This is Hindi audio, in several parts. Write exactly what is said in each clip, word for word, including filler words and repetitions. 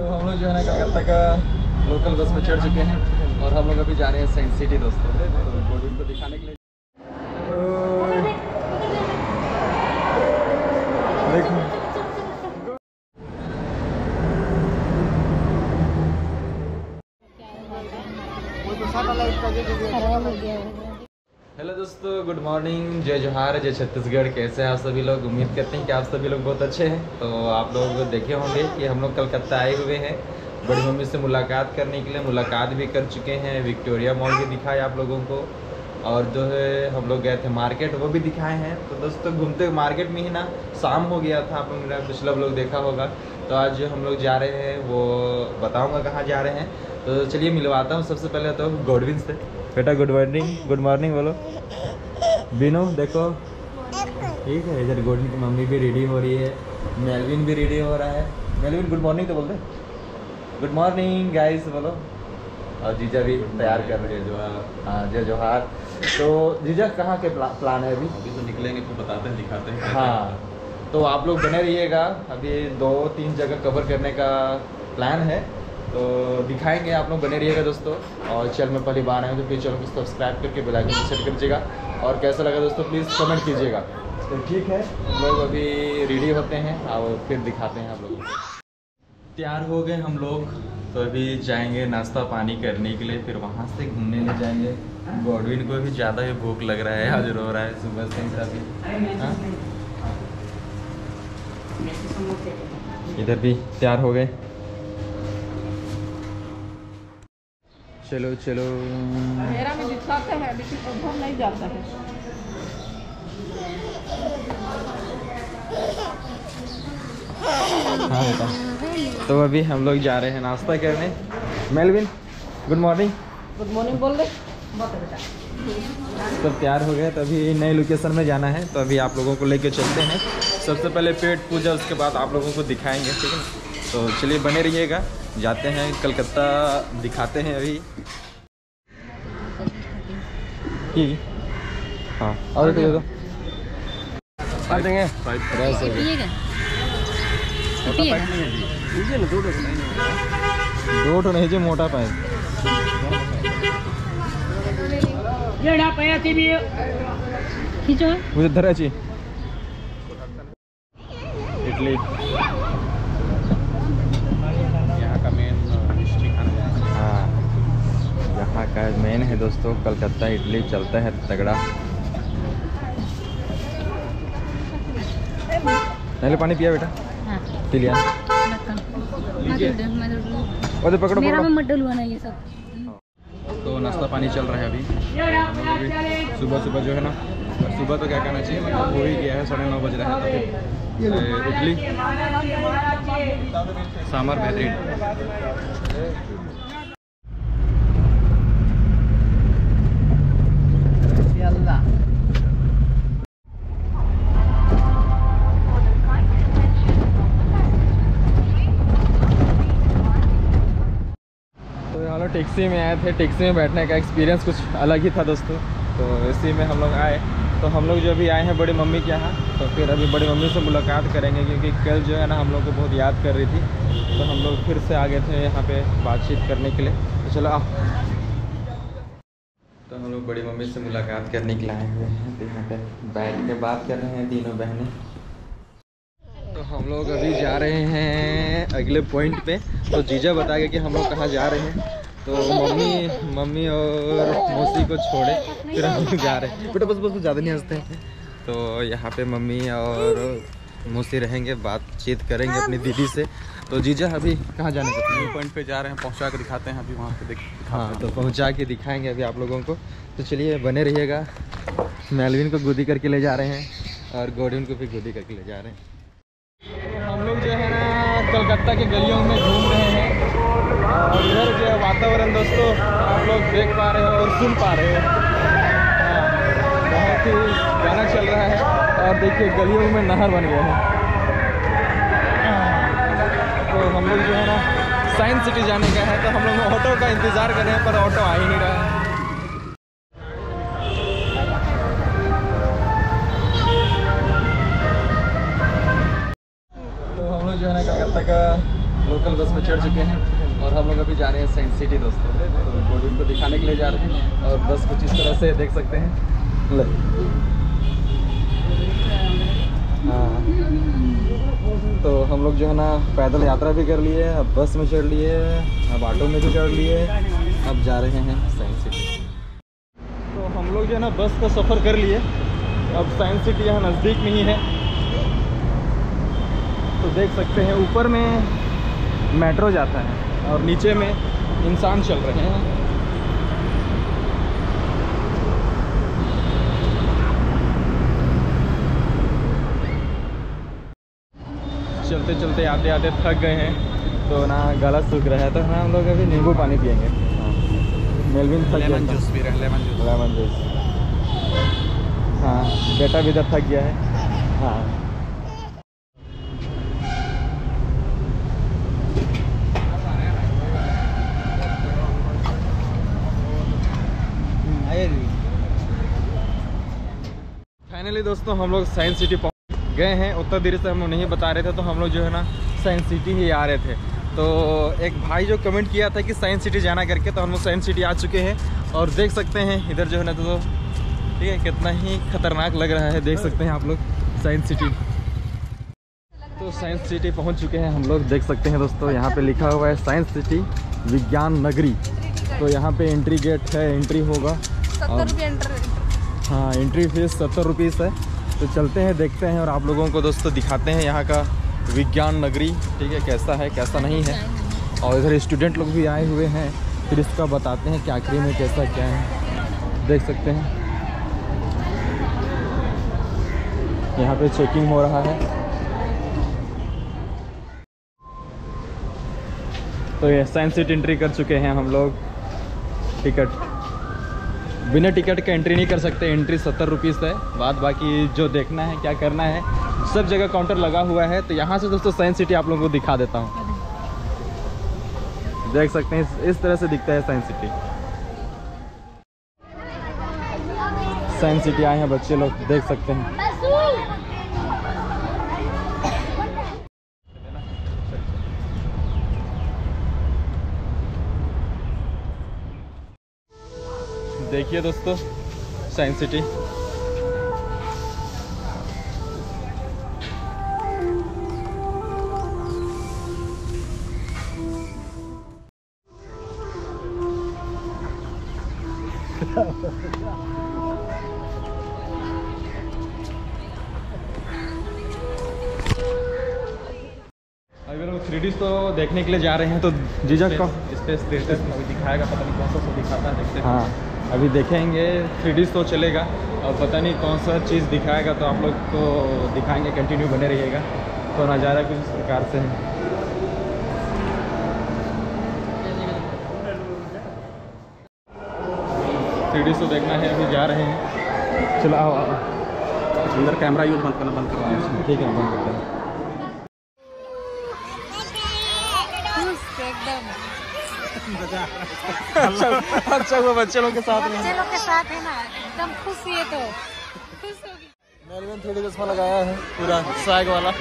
तो हम लोग जो है ना कलकत्ता का लोकल बस में चढ़ चुके हैं और हम लोग अभी जा रहे हैं साइंस सिटी दोस्तों, तो बोर्डिंग को दिखाने के लिए। हेलो दोस्तों, गुड मॉर्निंग, जय जोहार, जय छत्तीसगढ़। कैसे हैं आप सभी लोग? उम्मीद करते हैं कि आप सभी लोग बहुत अच्छे हैं। तो आप लोग देखे होंगे कि हम लोग कलकत्ता आए हुए हैं बड़ी मम्मी से मुलाकात करने के लिए। मुलाकात भी कर चुके हैं, विक्टोरिया मॉल भी दिखाया आप लोगों को, और जो है हम लोग गए थे मार्केट, वो भी दिखाए हैं। तो दोस्तों घूमते हुए मार्केट में ही ना शाम हो गया था, आप लोग पिछला व्लॉग देखा होगा। तो आज हम लोग जा रहे हैं, वो बताऊँगा कहाँ जा रहे हैं। तो चलिए मिलवाता हूँ सबसे पहले तो गोडविन से। बेटा गुड मॉर्निंग, गुड मॉर्निंग बोलो। बीनू देखो ठीक है, इधर गोडविन की मम्मी भी रेडी हो रही है, मेलविन भी रेडी हो रहा है। मेलविन गुड मॉर्निंग तो बोल दे, गुड मॉर्निंग गाइस बोलो। और जीजा भी तैयार कर रहे हैं, जो हाँ जय जोहार। तो जीजा कहाँ के प्ला, प्लान है? अभी अभी तो निकलेंगे, तो बताते हैं, दिखाते हैं। हाँ तो आप लोग बने रहिएगा, अभी दो तीन जगह कवर करने का प्लान है, तो दिखाएंगे, आप लोग बने रहिएगा दोस्तों। और चैनल में पहली बार आए तो प्लीज़ चैनल को सब्सक्राइब करके बेल आइकन सेट कर दीजिएगा, और कैसा लगा दोस्तों प्लीज़ कमेंट कीजिएगा। तो ठीक है, हम लोग अभी रेडी होते हैं और फिर दिखाते हैं आप लोगों को। तैयार हो गए हम लोग, तो अभी जाएंगे नाश्ता पानी करने के लिए, फिर वहाँ से घूमने ले जाएंगे। गॉडविन को भी ज़्यादा ही भूख लग रहा है, आज रो रहा है सुबह से काफ़ी। इधर भी तैयार हो गए, चलो चलो। मेरा में दिखाता है लेकिन अनुभव नहीं जाता है। हाँ बेटा, तो अभी हम लोग जा रहे हैं नाश्ता करने। Melvin good morning, good morning बोल दे। सब तैयार हो गए, तो अभी नए लोकेशन में जाना है, तो अभी आप लोगों को लेके चलते हैं। सबसे पहले पेट पूजा, उसके बाद आप लोगों को दिखाएंगे, ठीक है? तो चलिए बने रहिएगा, जाते हैं कलकत्ता, दिखाते हैं अभी। ठीक हाँ, और दे दो फाइव देंगे, फाइव प्राइस है। लीजिए ना दो दो तो नहीं जी, मोटा पाइप ये ना पाया थी भी खींचो मुझे धरा ची। इडली का मेन है दोस्तों, कलकत्ता इडली चलता है तगड़ा। पहले पानी पिया बेटा। हाँ। पी लिया। और पकड़ो मेरा में मत डलवाना ये सब। तो नाश्ता पानी चल रहा है अभी, सुबह सुबह जो है ना, सुबह तो क्या कहना चाहिए, मतलब हो ही गया है, साढ़े नौ बज रहा है। इडली सांभर बेहतरीन। टैक्सी में आए थे, टैक्सी में बैठने का एक्सपीरियंस कुछ अलग ही था दोस्तों, तो इसी में हम लोग आए। तो हम लोग जो अभी आए हैं बड़ी मम्मी के यहाँ, तो फिर अभी बड़ी मम्मी से मुलाकात करेंगे, क्योंकि कल जो है ना हम लोग को बहुत याद कर रही थी, तो हम लोग फिर से आ गए थे यहाँ पे बातचीत करने के लिए। तो चलो आओ, तो हम लोग बड़ी मम्मी से मुलाकात करने के लिए आए हुए हैं, तो यहाँ पर बैठ के बात कर रहे हैं तीनों बहनें। तो हम लोग अभी जा रहे हैं अगले पॉइंट पे, तो जीजा बताएगा कि हम लोग कहाँ जा रहे हैं। तो मम्मी मम्मी और मौसी को छोड़े फिर हम लोग जा रहे हैं। बेटा बस बस ज़्यादा नहीं हंसते हैं। तो यहाँ पे मम्मी और मौसी रहेंगे, बातचीत करेंगे अपनी दीदी से। तो जीजा अभी कहाँ जाने का प्लान? पॉइंट पे जा रहे हैं, पहुँचा के दिखाते हैं अभी वहाँ पे। हाँ तो पहुँचा के दिखाएँगे अभी आप लोगों को, तो चलिए बने रहिएगा। मेलविन को गोदी करके ले जा रहे हैं और गोडविन को भी गोदी करके ले जा रहे हैं। हम लोग जो है ना कलकत्ता के गलियों में घूम रहे हैं, और इधर जो वातावरण दोस्तों आप लोग देख पा रहे हो और सुन पा रहे हो, बहुत ही गाना चल रहा है। और देखिए गलियों में नहर बन गया है। तो हम लोग जो है ना साइंस सिटी जाने का है, तो हम लोग ऑटो का इंतज़ार कर रहे हैं, पर ऑटो आ ही नहीं रहा है। लोकल लोकल बस में चढ़ चुके हैं और हम लोग अभी जा रहे हैं साइंस सिटी दोस्तों, तो बोर्डिंग को दिखाने के लिए जा रहे हैं। और बस कुछ इस तरह से देख सकते हैं। हाँ, तो हम लोग जो है ना पैदल यात्रा भी कर लिए, अब बस में चढ़ लिए, अब ऑटो में भी चढ़ लिए, अब जा रहे हैं साइंस सिटी। तो हम लोग जो है ना बस का सफ़र कर लिए, अब साइंस सिटी यहाँ नज़दीक में ही है। तो देख सकते हैं ऊपर में मेट्रो जाता है और नीचे में इंसान चल रहे हैं। चलते चलते आते आते थक गए हैं, तो ना गला सूख रहा है, तो हम लोग अभी नींबू पानी पियेंगे। मेलविन थक लेमन जूस पी रहे हैं, लेमन जूस लेमन जूस हाँ, बेटा भी इधर थक गया है। हाँ, फाइनली दोस्तों हम लोग साइंस सिटी पहुंच गए हैं। उतना देर से हम नहीं बता रहे थे, तो हम लोग जो है ना साइंस सिटी ही आ रहे थे। तो एक भाई जो कमेंट किया था कि साइंस सिटी जाना करके, तो हम लोग साइंस सिटी आ चुके हैं। और देख सकते हैं इधर जो है ना, तो ठीक है कितना ही खतरनाक लग रहा है, देख सकते हैं आप लोग साइंस सिटी। तो साइंस सिटी पहुंच चुके हैं हम लोग, देख सकते हैं दोस्तों यहाँ पे लिखा हुआ है साइंस सिटी विज्ञान नगरी। तो यहाँ पे एंट्री गेट है, एंट्री होगा सत्तर रुपये एंट्री। हाँ, एंट्री फीस सत्तर रुपीस है। तो चलते हैं, देखते हैं और आप लोगों को दोस्तों दिखाते हैं यहाँ का विज्ञान नगरी, ठीक है, कैसा है कैसा नहीं है। और इधर स्टूडेंट लोग भी आए हुए हैं, फिर इसका बताते हैं कि आखिरी में कैसा क्या है। देख सकते हैं यहाँ पे चेकिंग हो रहा है। तो ये साइंस सिटी एंट्री कर चुके हैं हम लोग। टिकट बिना टिकट के एंट्री नहीं कर सकते, एंट्री सत्तर रुपीस है। बाद बाकी जो देखना है क्या करना है, सब जगह काउंटर लगा हुआ है। तो यहाँ से दोस्तों साइंस सिटी आप लोगों को दिखा देता हूँ, देख सकते हैं इस तरह से दिखता है साइंस सिटी। साइंस सिटी आए हैं बच्चे लोग, देख सकते हैं। देखिए दोस्तों साइंस सिटी, अगर हम थ्री डी तो देखने के लिए जा रहे हैं, तो जीजा का स्पेस दिखाएगा, पता नहीं कौन सा शो दिखाता है, देखते हैं। अभी देखेंगे थ्री डी तो चलेगा और पता नहीं कौन सा चीज़ दिखाएगा, तो आप लोग को दिखाएंगे, कंटिन्यू बने रहिएगा। तो नज़ारा कुछ इस प्रकार से है। थ्री डी तो देखना है, अभी जा रहे हैं। चलो आओ, अंदर कैमरा यूज बंद करना बंद करना ठीक है, बंद करते हैं। अच्छा अच्छा, वो बच्चे लोग के साथ बच्चे लोग के साथ है ना, एकदम खुश है। तो खुश होगी। मैंने थोड़ी चश्मा लगाया है पूरा साग वाला।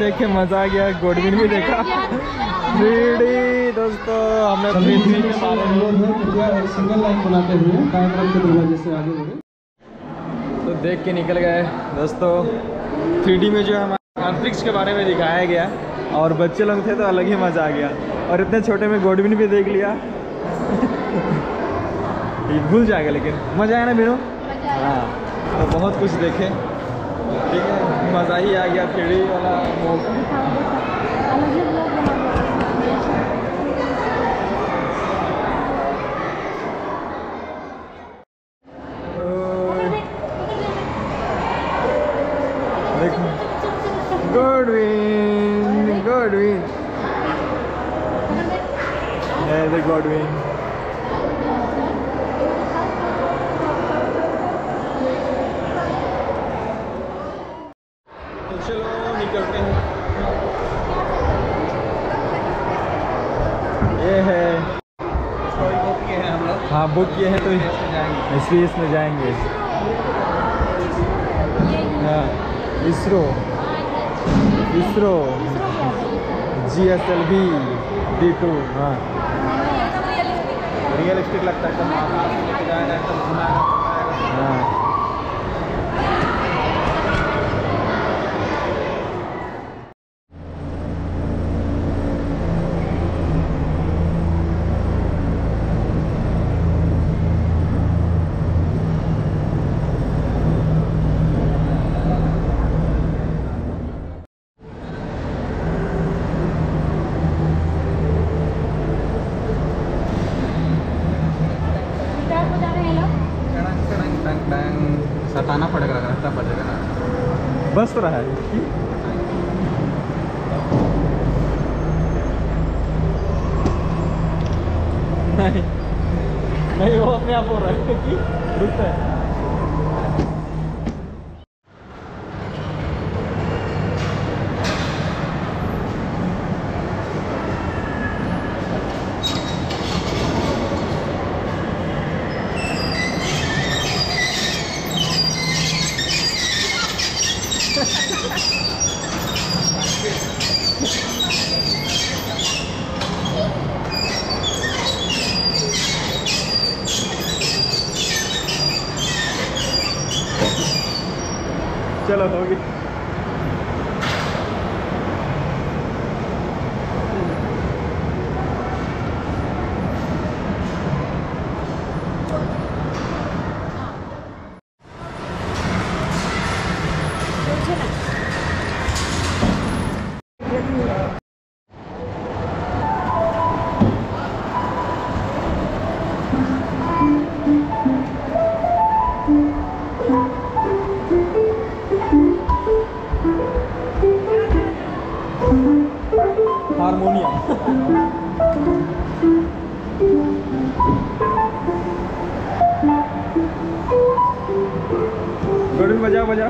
देखे मजा आ गया, गोडविन भी देखा, थ्री डी दोस्तों हमने थ्री डी के बारे में सिंगल लाइन बनाते हुए कार्यक्रम के दरवाजे से आगे बढ़े। तो देख के निकल गए दोस्तों, थ्री डी में जो हमारे अंतरिक्ष के बारे में दिखाया गया और बच्चे लोग थे, तो अलग ही मज़ा आ गया। और इतने छोटे में गोडविन भी देख लिया। भूल जाएगा लेकिन मज़ा आया ना मेरू। हाँ, तो बहुत कुछ देखे, ठीक है, मज़ा ही आ गया। थ्री डी वाला देखो good win good win good win चलो निकलते हैं। ये है बुक किए हैं हम लोग। हाँ बुक किए हैं तो इसलिए इसमें जाएंगे। हाँ ISRO ISRO G S L V D two. हाँ रियलिस्टिक लगता है। हाँ सताना पड़ेगा रखना पड़ेगा ना बस तो रहा है। नहीं नहीं वो अपने आप हो रहा है कि रुकता है। चलो होगी हारमोनियम बजा बजा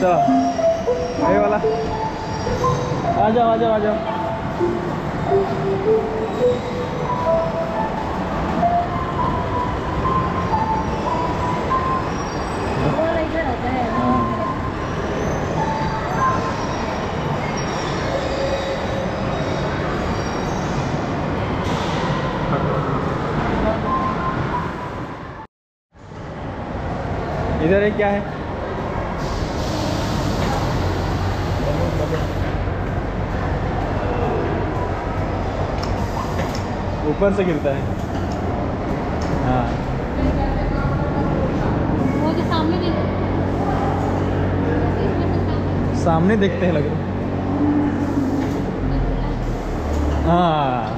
तो ये वाला आ जाओ आ जाओ आ जाओ इधर है क्या है ऊपर से गिरता है। हाँ वो जो सामने देखते सामने देखते हैं लग रहा है। हाँ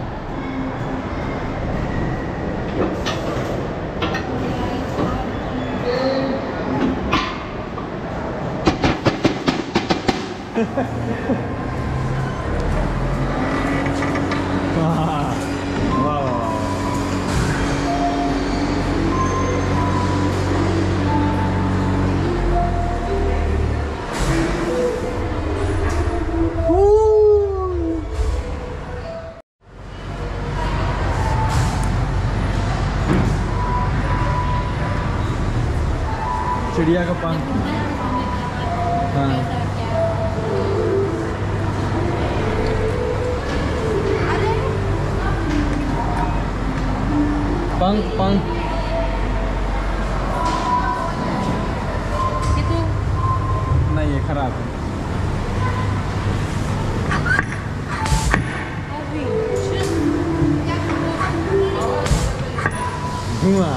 चिड़िया का पंख। हाँ पंख पंख नहीं ये खराब है। धुआं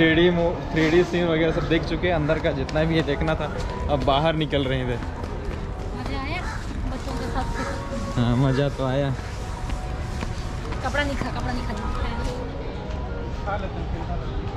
three D three D scene वगैरह सब देख चुके हैं, अंदर का जितना भी ये देखना था, अब बाहर निकल रहे थे। मजा आया बच्चों के साथ? हाँ मज़ा तो आया। कपड़ा नहीं खा, कपड़ा नहीं खा।